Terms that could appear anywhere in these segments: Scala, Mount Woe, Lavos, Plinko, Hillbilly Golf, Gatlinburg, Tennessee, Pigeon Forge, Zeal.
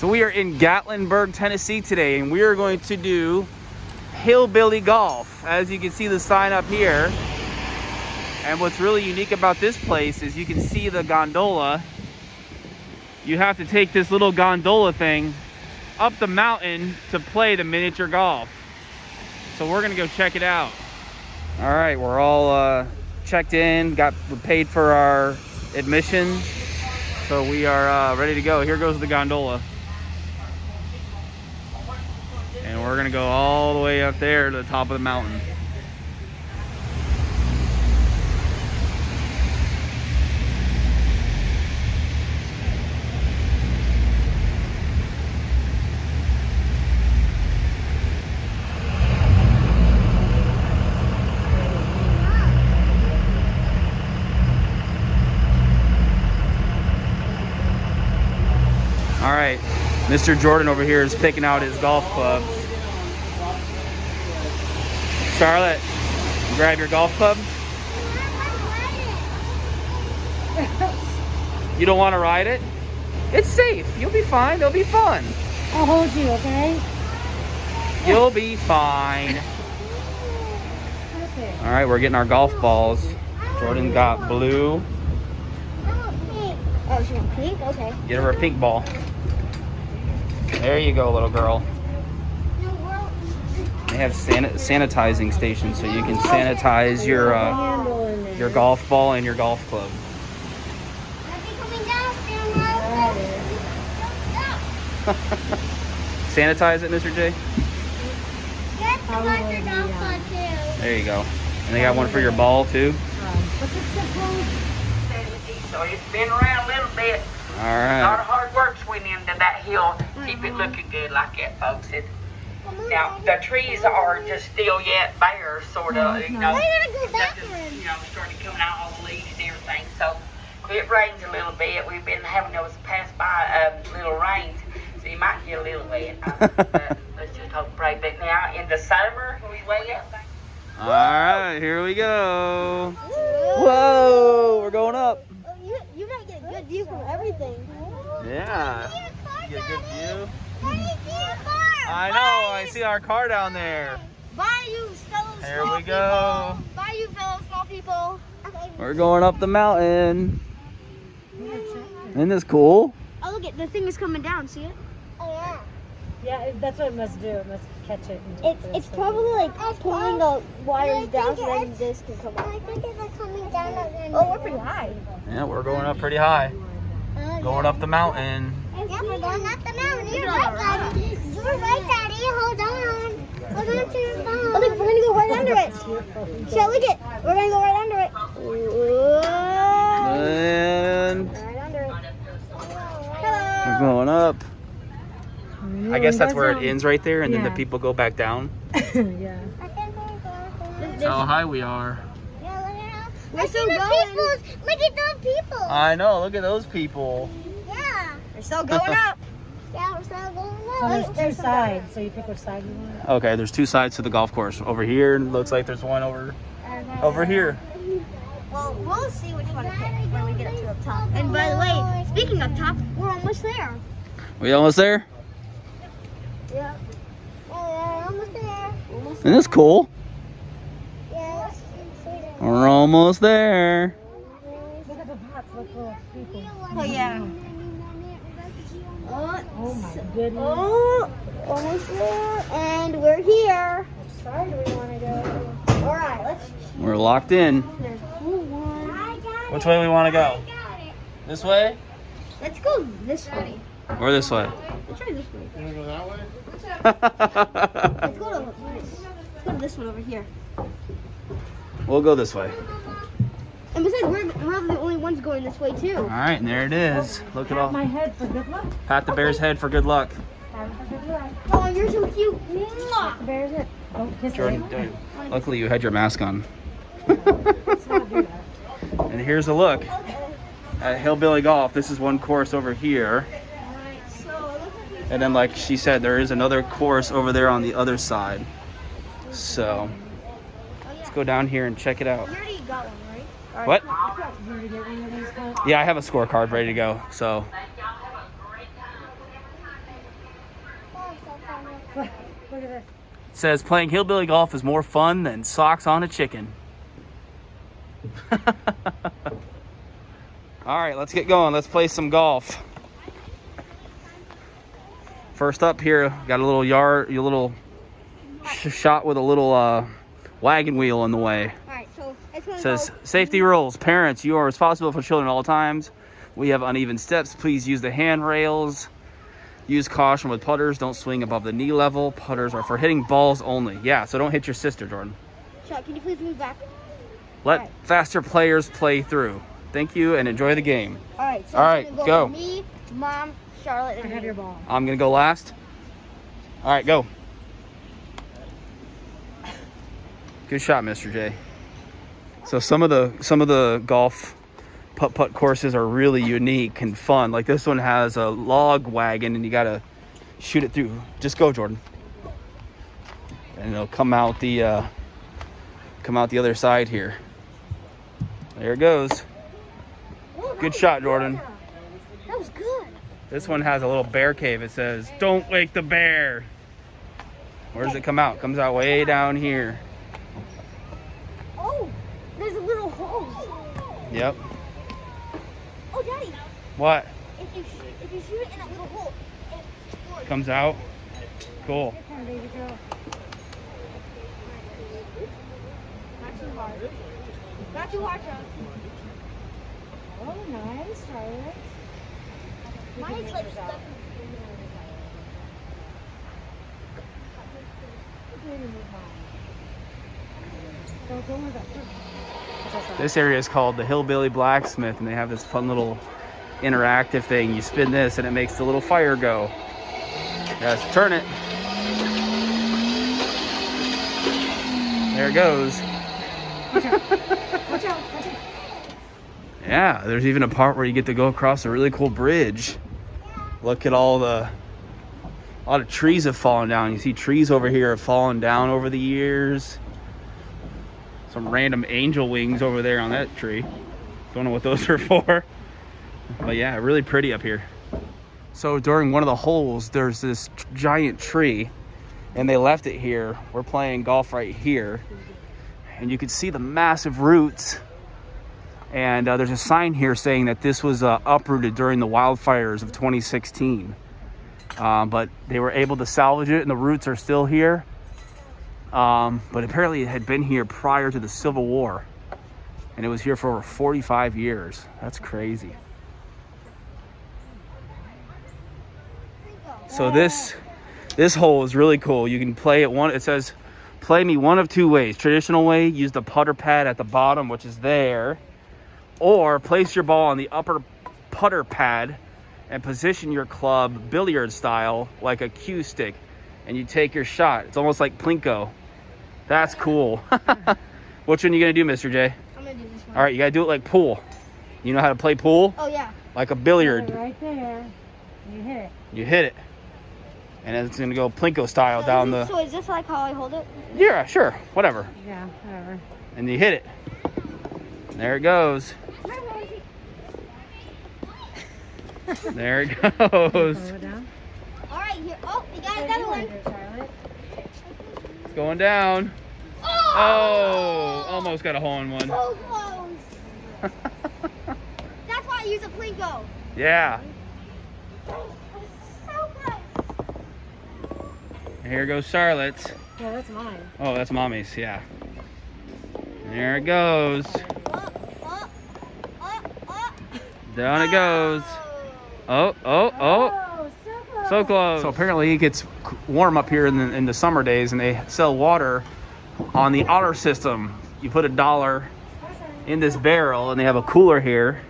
So we are in Gatlinburg, Tennessee today, and we are going to do Hillbilly Golf. As you can see the sign up here. And what's really unique about this place is you can see the gondola. You have to take this little gondola thing up the mountain to play the miniature golf. So we're gonna go check it out. All right, we're all checked in, we paid for our admission. So we are ready to go. Here goes the gondola. And we're gonna go all the way up there to the top of the mountain. All right, Mr. Jordan over here is picking out his golf club. Charlotte, grab your golf club. You don't want to ride it? It's safe. You'll be fine. It'll be fun. I'll hold you, okay? You'll be fine. Perfect. All right, we're getting our golf balls. Jordan got blue. Oh, she wants pink? Okay. Get her a pink ball. There you go, little girl. They have sanitizing stations, so you can sanitize your golf ball and your golf club. Sanitize it, Mr. J? Yes, I want your golf ball, too. There you go. And they got one for your ball, too? What's it supposed to be? So it's been around a little bit. All right. A lot of hard work's went into that hill. Keep it looking good like that, folks. Now, the trees are just still yet bare, sort of, you know. Just, you know, started coming out all the leaves and everything. So it rains a little bit. We've been having those pass by little rains, so you might get a little wet. But let's just hope and pray. But now in the summer, we way up. All right, here we go. Whoa, we're going up. You might get a good view from everything. Yeah. You get a good view. I know. I see our car down there. Bye, you fellow small people. Here we go. Bye, you fellow small people. We're going up the mountain. Isn't this cool? Oh, look, the thing is coming down. See it? Oh, yeah. Yeah, that's what it must do. It must catch it. It's probably like pulling the wires down so that this can come up. I think it's coming down. Oh, we're pretty high. Yeah, we're going up pretty high. Going up the mountain. Yeah, we're going up the mountain. You're right, Daddy. You're right, Daddy. Hold on. Hold on to your phone. Oh, look, we're going to go right under it. Shall we get? We're going to go right under it. And right under it. Hello. We're going up. I guess that's where it ends right there, and then the people go back down. Yeah. That's how high we are. Yeah, look at us. Look at those people. I know. Look at those people. Yeah. We're still going up. Yeah, we're still going up. There's two sides, so you pick which side you want. Okay, there's two sides to the golf course. Over here, looks like there's one over here. Well, we'll see which one to pick when we get up to up top. And by the way, speaking of top, we're almost there. We almost there? Yeah. Almost there. Isn't this cool? Yeah. We're almost there. Look at the pots. Look for people. Oh, yeah. Oh, my goodness. Oh, almost there. And we're here. Which side do we want to go? All right, let's... We're locked in. There's one. Which way do we want to go? This way? Let's go this way. Or this way? Let's try this way. You want to go that way? Let's go to this one over here. We'll go this way. And besides, we're the only ones going this way, too. All right, and there it is. Look at all. Pat my head for good luck. Pat the bear's head for good luck. Oh, you're so cute. Pat the bear's head. Oh, kiss Jordan, luckily, you had your mask on. And here's a look at Hillbilly Golf. This is one course over here. And then, like she said, there is another course over there on the other side. So, let's go down here and check it out. You already got one, right? What? Yeah, I have a scorecard ready to go. So, Look at this. It says playing hillbilly golf is more fun than socks on a chicken. All right, let's get going. Let's play some golf. First up here, got a little yard, your little shot with a little wagon wheel in the way. All right, so it says safety rules. Parents, you are responsible for children at all times. We have uneven steps. Please use the handrails. Use caution with putters. Don't swing above the knee level. Putters are for hitting balls only. Yeah, so don't hit your sister, Jordan. Chuck, can you please move back? Let faster players play through. Thank you and enjoy the game. All right, so All right, go. Me, Mom, Charlotte, and I have your ball. I'm going to go last. All right, go. Good shot, Mr. J. So some of the golf putt-putt courses are really unique and fun. Like this one has a log wagon and you gotta shoot it through. Just go, Jordan. And it'll come out the other side here. There it goes. Good shot, Jordan. That was good. This one has a little bear cave. It says, don't wake the bear. Where does it come out? It comes out way down here. Oh, there's a little hole. Yep. Oh, Daddy. What? If you shoot it in that little hole, it explodes. Comes out. Cool. Not too hard. Not too hard, John. Oh, nice, Charlotte. Mine's like stuck in the... This area is called the Hillbilly Blacksmith, and they have this fun little interactive thing. You spin this, and it makes the little fire go. Yes, turn it. There it goes. Watch out. Watch out. Watch out. Yeah, there's even a part where you get to go across a really cool bridge. Look at all the... A lot of trees have fallen down. You see trees over here have fallen down over the years. Some random angel wings over there on that tree. Don't know what those are for. But yeah, really pretty up here. So during one of the holes, there's this giant tree and they left it here. We're playing golf right here. And you can see the massive roots. And there's a sign here saying that this was uprooted during the wildfires of 2016. But they were able to salvage it and the roots are still here. But apparently it had been here prior to the Civil War and it was here for over 45 years. That's crazy. So this hole is really cool. You can play it one, it says play me one of two ways. Traditional way, use the putter pad at the bottom, which is there, or place your ball on the upper putter pad and position your club billiard style like a cue stick. And you take your shot. It's almost like Plinko. That's cool. Which one are you going to do, Mr. J? I'm going to do this one. All right, you got to do it like pool. You know how to play pool? Oh, yeah. Like a billiard. Right there. You hit it. You hit it. And it's going to go Plinko style down the... So is this like how I hold it? Yeah, sure. Whatever. Yeah, whatever. And you hit it. There it goes. There it goes. Oh, we got another one. It's going down. Oh! Oh, almost got a hole in one. So close. That's why I use a Plinko. Yeah. Oh, so close. Here goes Charlotte's. Yeah, that's mine. Oh, that's Mommy's, yeah. There it goes. Down it goes. Oh, oh, oh. So close. So apparently it gets warm up here in the summer days and they sell water on the otter system. You put $1 in this barrel and they have a cooler here.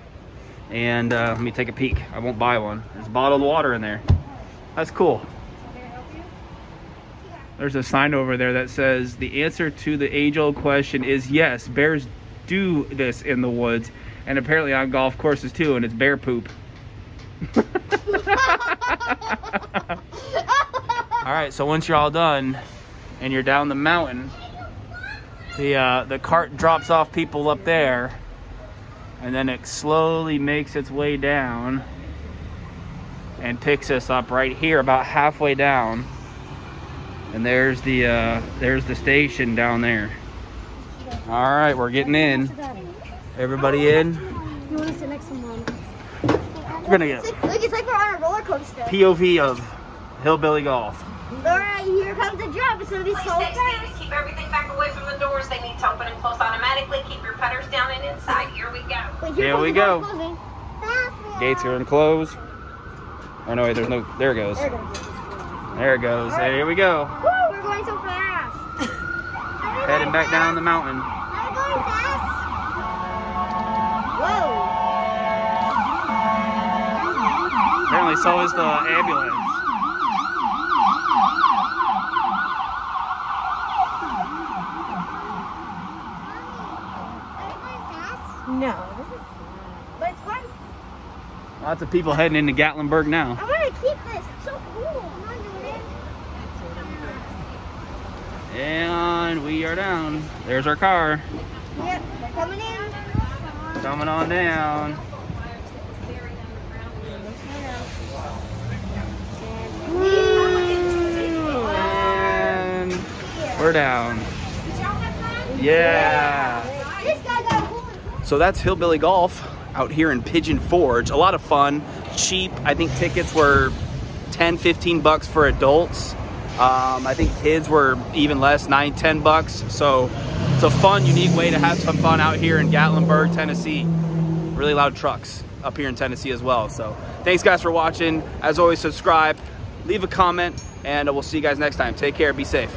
And let me take a peek. I won't buy one. There's bottled water in there. That's cool. There's a sign over there that says the answer to the age-old question is yes, bears do this in the woods and apparently on golf courses too, and it's bear poop. All right, so once you're all done and you're down the mountain, the cart drops off people up there and then it slowly makes its way down and picks us up right here about halfway down. And there's the station down there. All right, we're getting in. Everybody in? You want to sit next to Mom? We're gonna get. Look, it's like we're on a roller coaster. POV of Hillbilly Golf. All right, here comes the drop. It's gonna be so fast. Keep everything back away from the doors. They need to open and close automatically. Keep your putters down and inside. Here we go. Wait, here we go. Gates are enclosed. Oh no, wait, there's no. There it goes. There it goes. Right. There we go. Woo, we're going so fast. Heading back down the mountain. I'm going fast. Whoa. Apparently, so is the ambulance. No, this is fun. But it's fun. Lots of people heading into Gatlinburg now. I want to keep this. It's so cool. Come on, dude. And we are down. There's our car. Yep, coming in. Coming on down. Ooh, and we're down. Yeah. So that's Hillbilly Golf out here in Pigeon Forge. A lot of fun, cheap. I think tickets were 10, 15 bucks for adults. I think kids were even less, 9, 10 bucks. So it's a fun, unique way to have some fun out here in Gatlinburg, Tennessee. Really loud trucks up here in Tennessee as well. So thanks guys for watching. As always, subscribe, leave a comment, and we'll see you guys next time. Take care, be safe.